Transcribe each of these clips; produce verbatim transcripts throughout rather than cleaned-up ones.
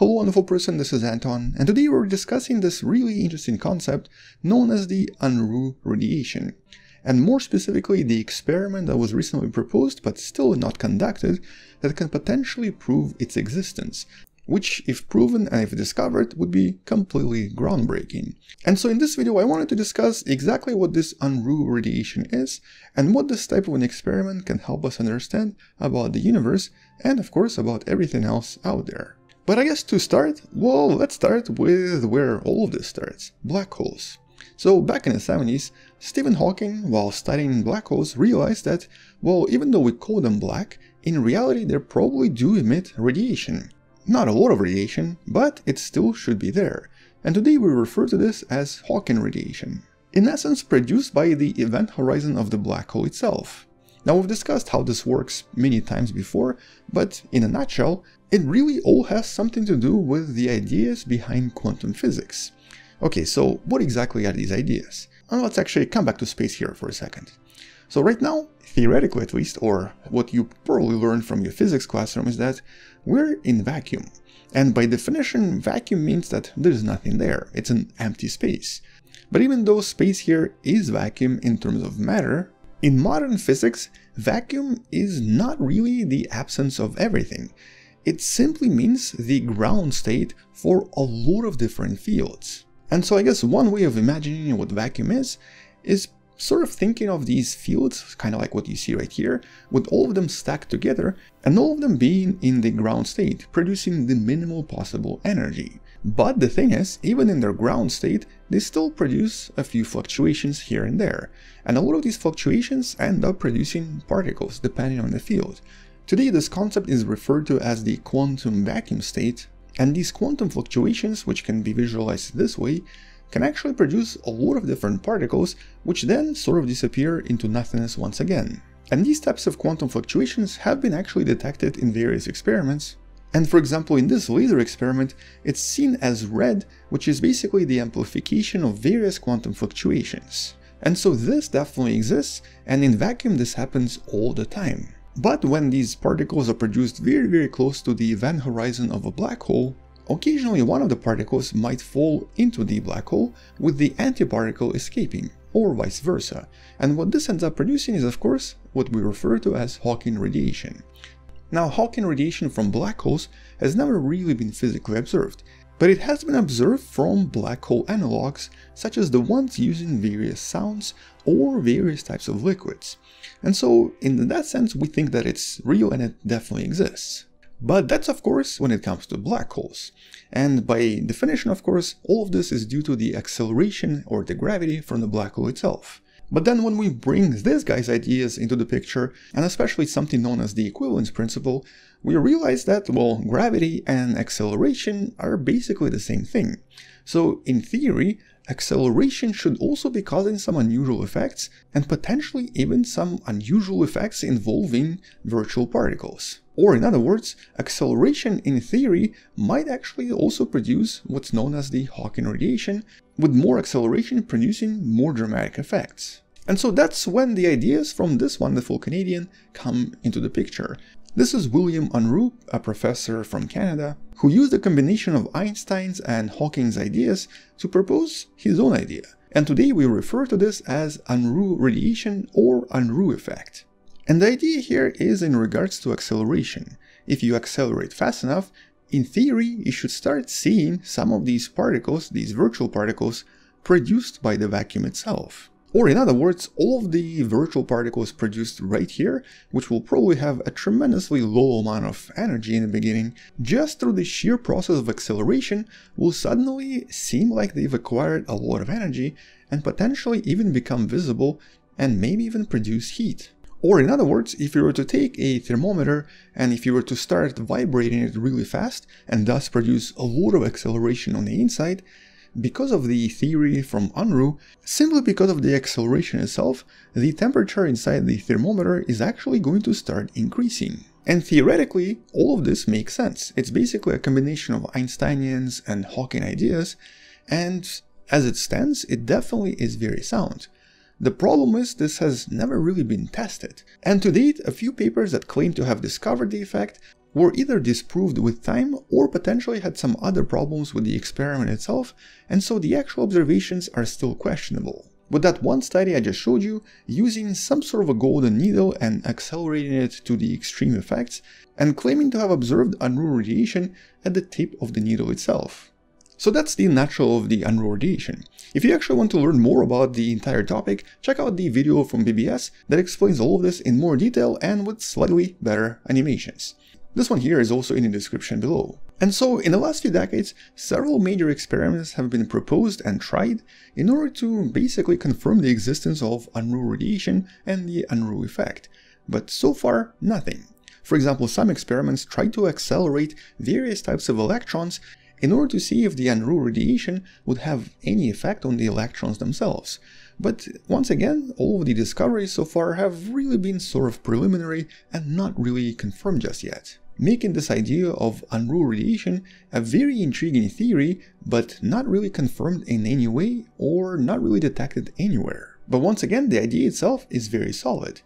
Hello wonderful person, this is Anton, and today we're discussing this really interesting concept known as the Unruh radiation, and more specifically the experiment that was recently proposed but still not conducted that can potentially prove its existence, which if proven and if discovered would be completely groundbreaking. And so in this video I wanted to discuss exactly what this Unruh radiation is and what this type of an experiment can help us understand about the universe and of course about everything else out there. But I guess to start, well, let's start with where all of this starts, black holes. So back in the seventies, Stephen Hawking, while studying black holes, realized that, well, even though we call them black, in reality they probably do emit radiation. Not a lot of radiation, but it still should be there. And today we refer to this as Hawking radiation, in essence produced by the event horizon of the black hole itself. Now we've discussed how this works many times before, but in a nutshell, it really all has something to do with the ideas behind quantum physics. Okay, so what exactly are these ideas? And let's actually come back to space here for a second. So right now, theoretically at least, or what you probably learned from your physics classroom is that we're in vacuum. And by definition, vacuum means that there's nothing there, it's an empty space. But even though space here is vacuum in terms of matter, in modern physics, vacuum is not really the absence of everything. It simply means the ground state for a lot of different fields. And so I guess one way of imagining what vacuum is, is sort of thinking of these fields, kind of like what you see right here, with all of them stacked together and all of them being in the ground state, producing the minimal possible energy. But the thing is, even in their ground state, they still produce a few fluctuations here and there, and a lot of these fluctuations end up producing particles depending on the field. Today this concept is referred to as the quantum vacuum state, and these quantum fluctuations, which can be visualized this way, can actually produce a lot of different particles, which then sort of disappear into nothingness once again. And these types of quantum fluctuations have been actually detected in various experiments. And for example, in this laser experiment, it's seen as red, which is basically the amplification of various quantum fluctuations. And so this definitely exists, and in vacuum this happens all the time. But when these particles are produced very, very close to the event horizon of a black hole, occasionally one of the particles might fall into the black hole, with the antiparticle escaping, or vice versa. And what this ends up producing is, of course, what we refer to as Hawking radiation. Now, Hawking radiation from black holes has never really been physically observed, but it has been observed from black hole analogs, such as the ones using various sounds or various types of liquids. And so, in that sense, we think that it's real and it definitely exists. But that's, of course, when it comes to black holes. And by definition, of course, all of this is due to the acceleration or the gravity from the black hole itself. But then when we bring this guy's ideas into the picture, and especially something known as the equivalence principle, we realize that, well, gravity and acceleration are basically the same thing. So in theory, acceleration should also be causing some unusual effects, and potentially even some unusual effects involving virtual particles. Or in other words, acceleration in theory might actually also produce what's known as the Hawking radiation, with more acceleration producing more dramatic effects. And so that's when the ideas from this wonderful Canadian come into the picture. This is William Unruh, a professor from Canada, who used a combination of Einstein's and Hawking's ideas to propose his own idea. And today we refer to this as Unruh radiation or Unruh effect. And the idea here is in regards to acceleration. If you accelerate fast enough, in theory, you should start seeing some of these particles, these virtual particles, produced by the vacuum itself. Or in other words, all of the virtual particles produced right here, which will probably have a tremendously low amount of energy in the beginning, just through the sheer process of acceleration will suddenly seem like they've acquired a lot of energy and potentially even become visible and maybe even produce heat. Or in other words, if you were to take a thermometer and if you were to start vibrating it really fast and thus produce a lot of acceleration on the inside, because of the theory from Unruh, simply because of the acceleration itself, the temperature inside the thermometer is actually going to start increasing. And theoretically, all of this makes sense. It's basically a combination of Einsteinian's and Hawking ideas, and as it stands, it definitely is very sound. The problem is this has never really been tested, and to date a few papers that claim to have discovered the effect were either disproved with time or potentially had some other problems with the experiment itself, and so the actual observations are still questionable. With that one study I just showed you, using some sort of a golden needle and accelerating it to the extreme effects, and claiming to have observed Unruh radiation at the tip of the needle itself. So that's the nutshell of the Unruh radiation. If you actually want to learn more about the entire topic, check out the video from P B S that explains all of this in more detail and with slightly better animations. This one here is also in the description below. And so, in the last few decades, several major experiments have been proposed and tried in order to basically confirm the existence of Unruh radiation and the Unruh effect, but so far nothing. For example, some experiments tried to accelerate various types of electrons in order to see if the Unruh radiation would have any effect on the electrons themselves. But once again, all of the discoveries so far have really been sort of preliminary and not really confirmed just yet, making this idea of Unruh radiation a very intriguing theory, but not really confirmed in any way or not really detected anywhere. But once again, the idea itself is very solid.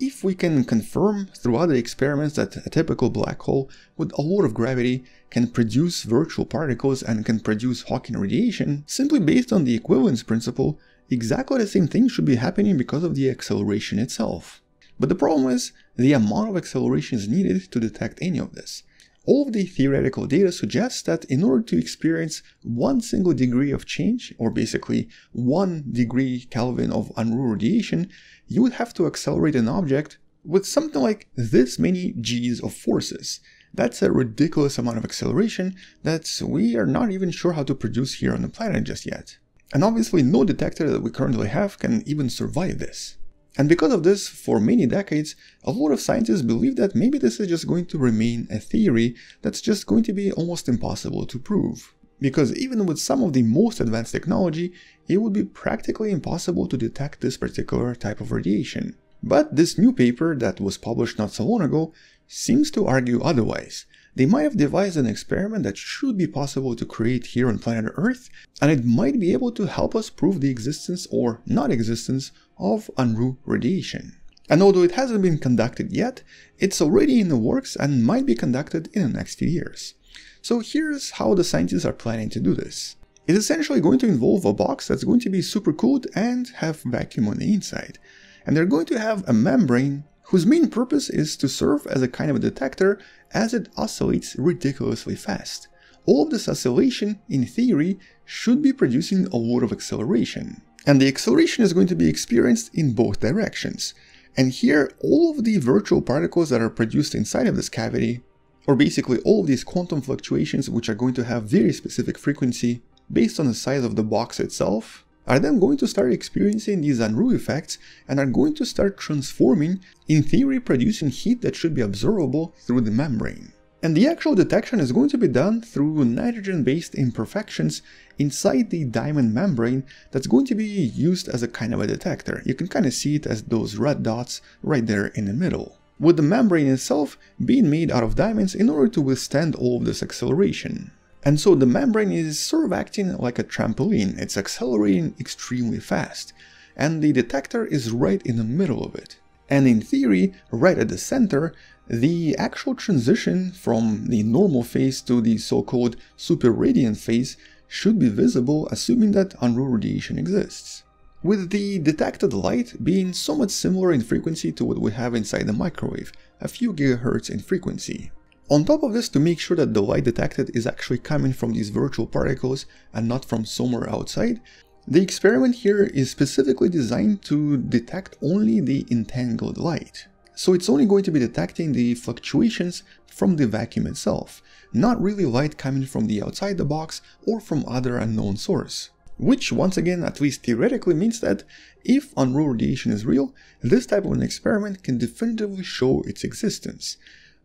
If we can confirm through other experiments that a typical black hole with a lot of gravity can produce virtual particles and can produce Hawking radiation, simply based on the equivalence principle, exactly the same thing should be happening because of the acceleration itself. But the problem is, the amount of acceleration is needed to detect any of this. All of the theoretical data suggests that in order to experience one single degree of change, or basically one degree Kelvin of Unruh radiation, you would have to accelerate an object with something like this many G's of forces. That's a ridiculous amount of acceleration that we are not even sure how to produce here on the planet just yet. And obviously no detector that we currently have can even survive this. And because of this, for many decades, a lot of scientists believe that maybe this is just going to remain a theory that's just going to be almost impossible to prove. Because even with some of the most advanced technology, it would be practically impossible to detect this particular type of radiation. But this new paper that was published not so long ago seems to argue otherwise. They might have devised an experiment that should be possible to create here on planet Earth, and it might be able to help us prove the existence or non-existence of Unruh radiation. And although it hasn't been conducted yet, it's already in the works and might be conducted in the next few years. So here's how the scientists are planning to do this. It's essentially going to involve a box that's going to be supercooled and have vacuum on the inside. And they're going to have a membrane whose main purpose is to serve as a kind of a detector as it oscillates ridiculously fast. All of this oscillation, in theory, should be producing a lot of acceleration. And the acceleration is going to be experienced in both directions. And here, all of the virtual particles that are produced inside of this cavity, or basically all of these quantum fluctuations which are going to have very specific frequency based on the size of the box itself, are then going to start experiencing these Unruh effects and are going to start transforming, in theory producing heat that should be observable through the membrane. And the actual detection is going to be done through nitrogen-based imperfections inside the diamond membrane that's going to be used as a kind of a detector. You can kind of see it as those red dots right there in the middle, with the membrane itself being made out of diamonds in order to withstand all of this acceleration. And so the membrane is sort of acting like a trampoline. It's accelerating extremely fast, and the detector is right in the middle of it. And in theory, right at the center, the actual transition from the normal phase to the so-called superradiant phase should be visible, assuming that Unruh radiation exists, with the detected light being somewhat similar in frequency to what we have inside the microwave, a few gigahertz in frequency. On top of this, to make sure that the light detected is actually coming from these virtual particles and not from somewhere outside, the experiment here is specifically designed to detect only the entangled light. So it's only going to be detecting the fluctuations from the vacuum itself, not really light coming from the outside the box or from other unknown source. Which, once again, at least theoretically means that if Unruh radiation is real, this type of an experiment can definitively show its existence.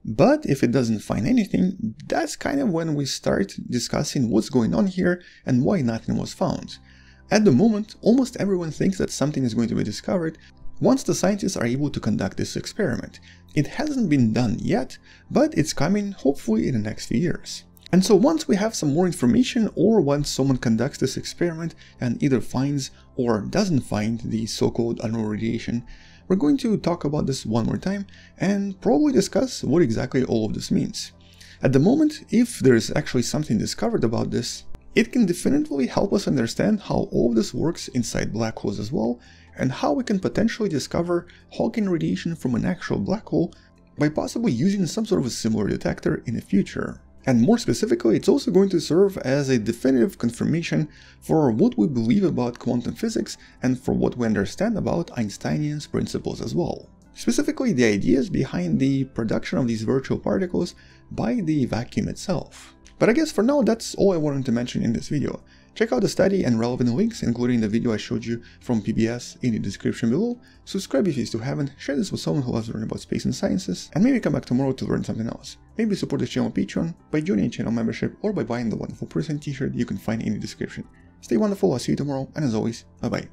But if it doesn't find anything, that's kind of when we start discussing what's going on here and why nothing was found. At the moment, almost everyone thinks that something is going to be discovered once the scientists are able to conduct this experiment. It hasn't been done yet, but it's coming hopefully in the next few years. And so once we have some more information, or once someone conducts this experiment and either finds or doesn't find the so-called Unruh radiation, we're going to talk about this one more time and probably discuss what exactly all of this means. At the moment, if there is actually something discovered about this, it can definitely help us understand how all of this works inside black holes as well, and how we can potentially discover Hawking radiation from an actual black hole by possibly using some sort of a similar detector in the future. And more specifically, it's also going to serve as a definitive confirmation for what we believe about quantum physics and for what we understand about Einsteinian principles as well. Specifically, the ideas behind the production of these virtual particles by the vacuum itself. But I guess for now, that's all I wanted to mention in this video. Check out the study and relevant links, including the video I showed you from P B S, in the description below. Subscribe if you still haven't, share this with someone who loves to learn about space and sciences, and maybe come back tomorrow to learn something else. Maybe support this channel on Patreon, by joining a channel membership, or by buying the wonderful person t-shirt you can find in the description. Stay wonderful, I'll see you tomorrow, and as always, bye bye.